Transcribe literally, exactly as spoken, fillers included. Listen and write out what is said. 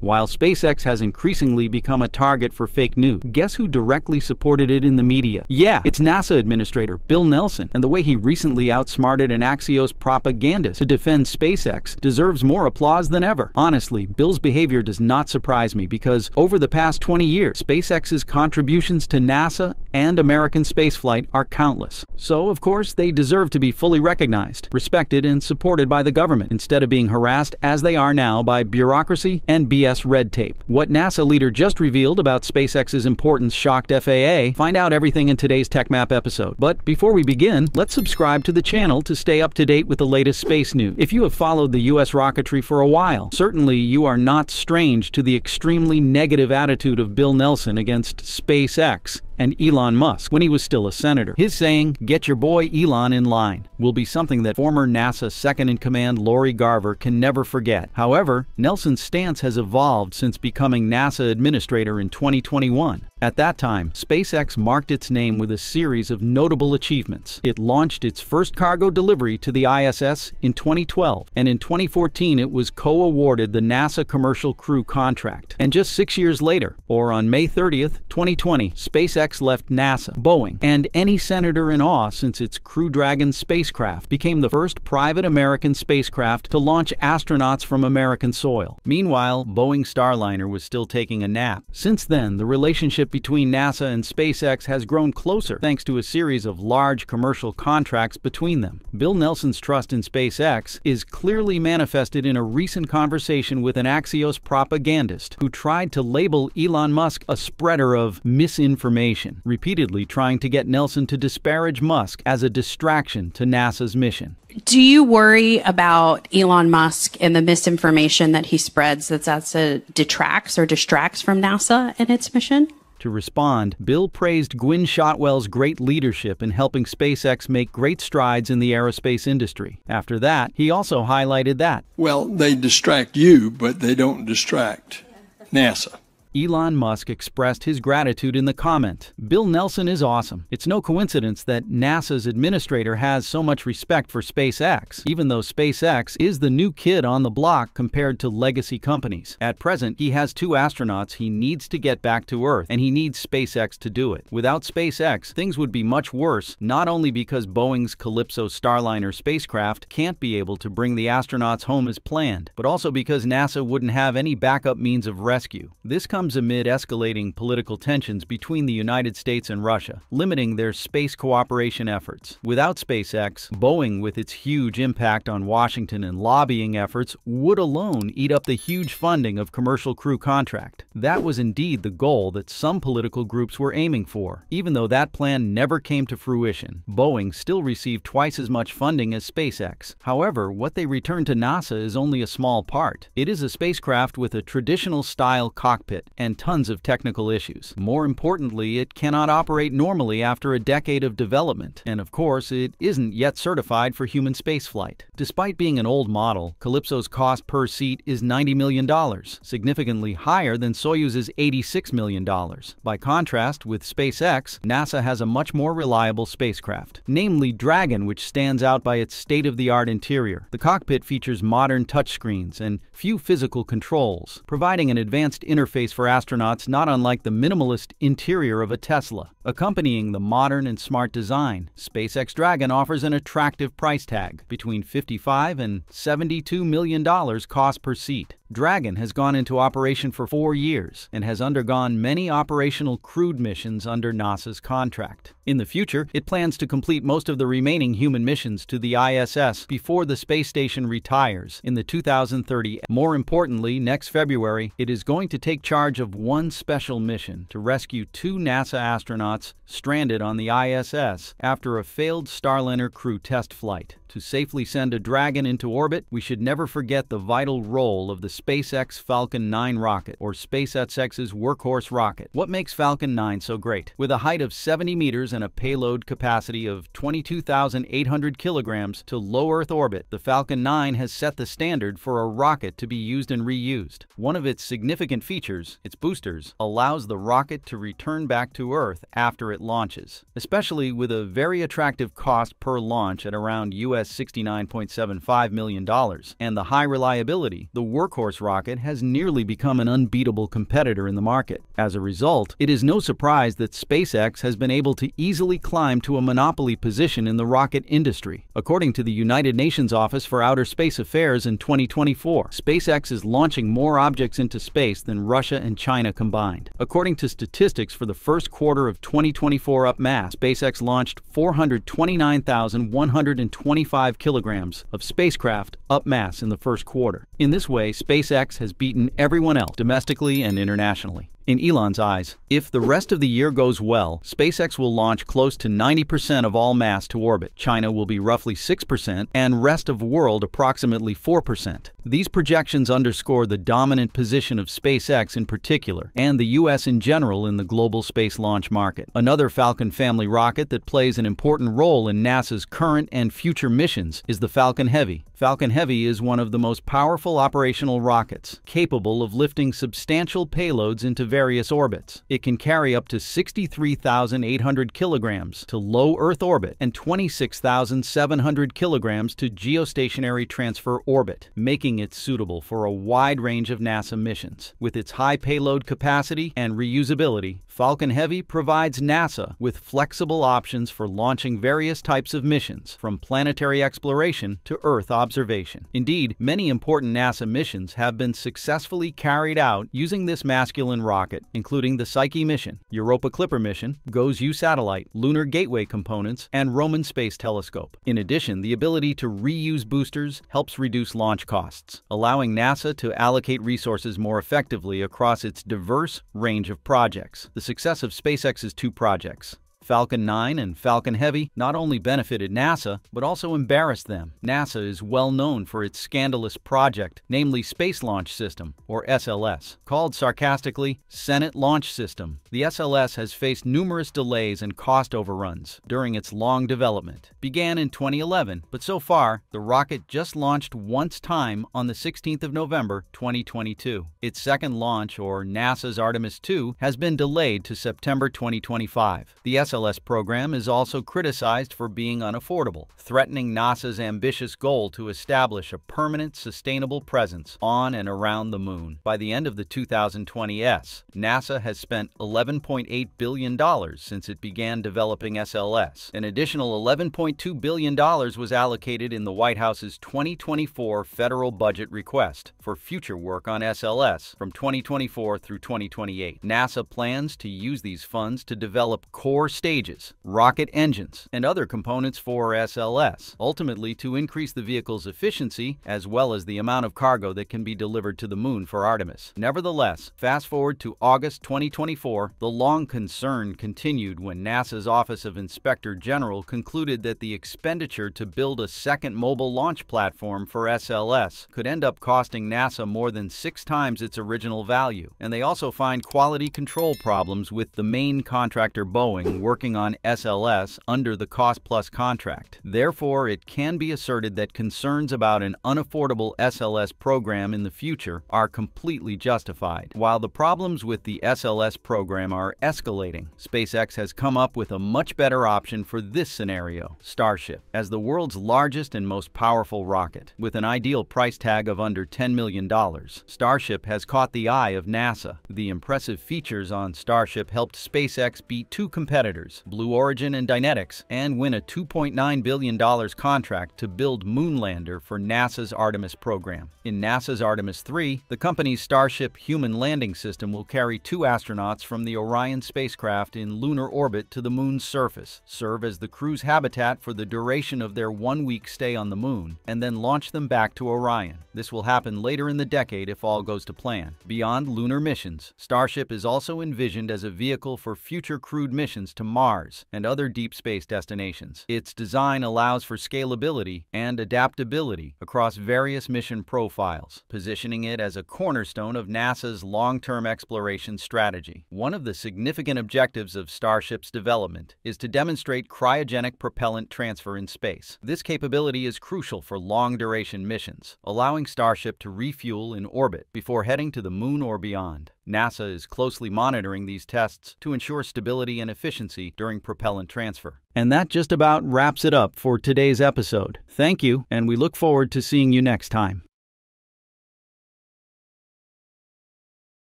While SpaceX has increasingly become a target for fake news, guess who directly supported it in the media? Yeah, it's NASA Administrator Bill Nelson, and the way he recently outsmarted an Axios propagandist to defend SpaceX deserves more applause than ever. Honestly, Bill's behavior does not surprise me because over the past twenty years, SpaceX's contributions to NASA and American spaceflight are countless. So, of course, they deserve to be fully recognized, respected, and supported by the government instead of being harassed as they are now by bureaucracy and B S red tape. What NASA leader just revealed about SpaceX's importance shocked F A A. Find out everything in today's TechMap episode. But before we begin, let's subscribe to the channel to stay up to date with the latest space news. If you have followed the U S rocketry for a while, certainly you are not strange to the extremely negative attitude of Bill Nelson against SpaceX and Elon Musk when he was still a senator. His saying, "Get your boy Elon in line," will be something that former NASA second-in-command Lori Garver can never forget. However, Nelson's stance has evolved since becoming NASA Administrator in twenty twenty-one. At that time, SpaceX marked its name with a series of notable achievements. It launched its first cargo delivery to the I S S in twenty twelve, and in twenty fourteen it was co-awarded the NASA Commercial Crew contract. And just six years later, or on May thirtieth, twenty twenty, SpaceX left NASA, Boeing, and any senator in awe since its Crew Dragon spacecraft became the first private American spacecraft to launch astronauts from American soil. Meanwhile, Boeing Starliner was still taking a nap. Since then, the relationship between NASA and SpaceX has grown closer thanks to a series of large commercial contracts between them. Bill Nelson's trust in SpaceX is clearly manifested in a recent conversation with an Axios propagandist who tried to label Elon Musk a spreader of misinformation, repeatedly trying to get Nelson to disparage Musk as a distraction to NASA's mission. Do you worry about Elon Musk and the misinformation that he spreads that's that detracts or distracts from NASA and its mission? To respond, Bill praised Gwynne Shotwell's great leadership in helping SpaceX make great strides in the aerospace industry. After that, he also highlighted that, well, they distract you, but they don't distract NASA. Elon Musk expressed his gratitude in the comment, "Bill Nelson is awesome. It's no coincidence that NASA's administrator has so much respect for SpaceX, even though SpaceX is the new kid on the block compared to legacy companies. At present, he has two astronauts he needs to get back to Earth, and he needs SpaceX to do it. Without SpaceX, things would be much worse, not only because Boeing's Calypso Starliner spacecraft can't be able to bring the astronauts home as planned, but also because NASA wouldn't have any backup means of rescue." This comes amid escalating political tensions between the United States and Russia, limiting their space cooperation efforts. Without SpaceX, Boeing, with its huge impact on Washington and lobbying efforts, would alone eat up the huge funding of Commercial Crew contract. That was indeed the goal that some political groups were aiming for. Even though that plan never came to fruition, Boeing still received twice as much funding as SpaceX. However, what they returned to NASA is only a small part. It is a spacecraft with a traditional-style cockpit and tons of technical issues. More importantly, it cannot operate normally after a decade of development, and of course, it isn't yet certified for human spaceflight. Despite being an old model, Calypso's cost per seat is ninety million dollars, significantly higher than Soyuz's eighty-six million dollars. By contrast, with SpaceX, NASA has a much more reliable spacecraft, namely Dragon, which stands out by its state-of-the-art interior. The cockpit features modern touchscreens and few physical controls, providing an advanced interface for for astronauts not unlike the minimalist interior of a Tesla. Accompanying the modern and smart design, SpaceX Dragon offers an attractive price tag, between fifty-five and seventy-two million dollars cost per seat. Dragon has gone into operation for four years and has undergone many operational crewed missions under NASA's contract. In the future, it plans to complete most of the remaining human missions to the I S S before the space station retires in the two thousand thirty. More importantly, next February, it is going to take charge of one special mission to rescue two NASA astronauts stranded on the I S S after a failed Starliner crew test flight. To safely send a Dragon into orbit, we should never forget the vital role of the SpaceX Falcon nine rocket, or SpaceX's workhorse rocket. What makes Falcon nine so great? With a height of seventy meters and a payload capacity of twenty-two thousand eight hundred kilograms to low Earth orbit, the Falcon nine has set the standard for a rocket to be used and reused. One of its significant features, its boosters, allows the rocket to return back to Earth after it launches, especially with a very attractive cost per launch at around U S U S sixty-nine point seven five million dollars, and the high reliability, the Workhorse rocket has nearly become an unbeatable competitor in the market. As a result, it is no surprise that SpaceX has been able to easily climb to a monopoly position in the rocket industry. According to the United Nations Office for Outer Space Affairs in twenty twenty-four, SpaceX is launching more objects into space than Russia and China combined. According to statistics for the first quarter of twenty twenty-four up mass, SpaceX launched four hundred twenty-nine thousand one hundred twenty-five kilograms of spacecraft up mass in the first quarter. In this way, SpaceX has beaten everyone else domestically and internationally. In Elon's eyes, if the rest of the year goes well, SpaceX will launch close to ninety percent of all mass to orbit. China will be roughly six percent and rest of world approximately four percent. These projections underscore the dominant position of SpaceX in particular and the U S in general in the global space launch market. Another Falcon family rocket that plays an important role in NASA's current and future missions is the Falcon Heavy. Falcon Heavy is one of the most powerful operational rockets, capable of lifting substantial payloads into various various orbits. It can carry up to sixty-three thousand eight hundred kilograms to low Earth orbit and twenty-six thousand seven hundred kilograms to geostationary transfer orbit, making it suitable for a wide range of NASA missions. With its high payload capacity and reusability, Falcon Heavy provides NASA with flexible options for launching various types of missions, from planetary exploration to Earth observation. Indeed, many important NASA missions have been successfully carried out using this masculine rocket, including the Psyche mission, Europa Clipper mission, GOES-U satellite, Lunar Gateway components, and Roman Space Telescope. In addition, the ability to reuse boosters helps reduce launch costs, allowing NASA to allocate resources more effectively across its diverse range of projects. The success of SpaceX's two projects, Falcon nine and Falcon Heavy, not only benefited NASA, but also embarrassed them. NASA is well known for its scandalous project, namely Space Launch System, or S L S. Called sarcastically, Senate Launch System, the S L S has faced numerous delays and cost overruns during its long development. Began in twenty eleven, but so far, the rocket just launched once time on the sixteenth of November twenty twenty-two. Its second launch, or NASA's Artemis two, has been delayed to September twenty twenty-five. The S L S The S L S program is also criticized for being unaffordable, threatening NASA's ambitious goal to establish a permanent, sustainable presence on and around the moon. By the end of the two thousand twenties, NASA has spent eleven point eight billion dollars since it began developing S L S. An additional eleven point two billion dollars was allocated in the White House's twenty twenty-four federal budget request for future work on S L S from twenty twenty-four through twenty twenty-eight. NASA plans to use these funds to develop core stages, rocket engines, and other components for S L S, ultimately to increase the vehicle's efficiency as well as the amount of cargo that can be delivered to the moon for Artemis. Nevertheless, fast forward to August twenty twenty-four, the long concern continued when NASA's Office of Inspector General concluded that the expenditure to build a second mobile launch platform for S L S could end up costing NASA more than six times its original value, and they also find quality control problems with the main contractor Boeing working on S L S under the cost-plus contract. Therefore, it can be asserted that concerns about an unaffordable S L S program in the future are completely justified. While the problems with the S L S program are escalating, SpaceX has come up with a much better option for this scenario, Starship. As the world's largest and most powerful rocket, with an ideal price tag of under ten million dollars, Starship has caught the eye of NASA. The impressive features on Starship helped SpaceX beat two competitors, Blue Origin and Dynetics, and win a two point nine billion dollars contract to build Moonlander for NASA's Artemis program. In NASA's Artemis three, the company's Starship human landing system will carry two astronauts from the Orion spacecraft in lunar orbit to the moon's surface, serve as the crew's habitat for the duration of their one-week stay on the moon, and then launch them back to Orion. This will happen later in the decade if all goes to plan. Beyond lunar missions, Starship is also envisioned as a vehicle for future crewed missions missions to Mars and other deep space destinations. Its design allows for scalability and adaptability across various mission profiles, positioning it as a cornerstone of NASA's long-term exploration strategy. One of the significant objectives of Starship's development is to demonstrate cryogenic propellant transfer in space. This capability is crucial for long-duration missions, allowing Starship to refuel in orbit before heading to the moon or beyond. NASA is closely monitoring these tests to ensure stability and efficiency during propellant transfer. And that just about wraps it up for today's episode. Thank you, and we look forward to seeing you next time.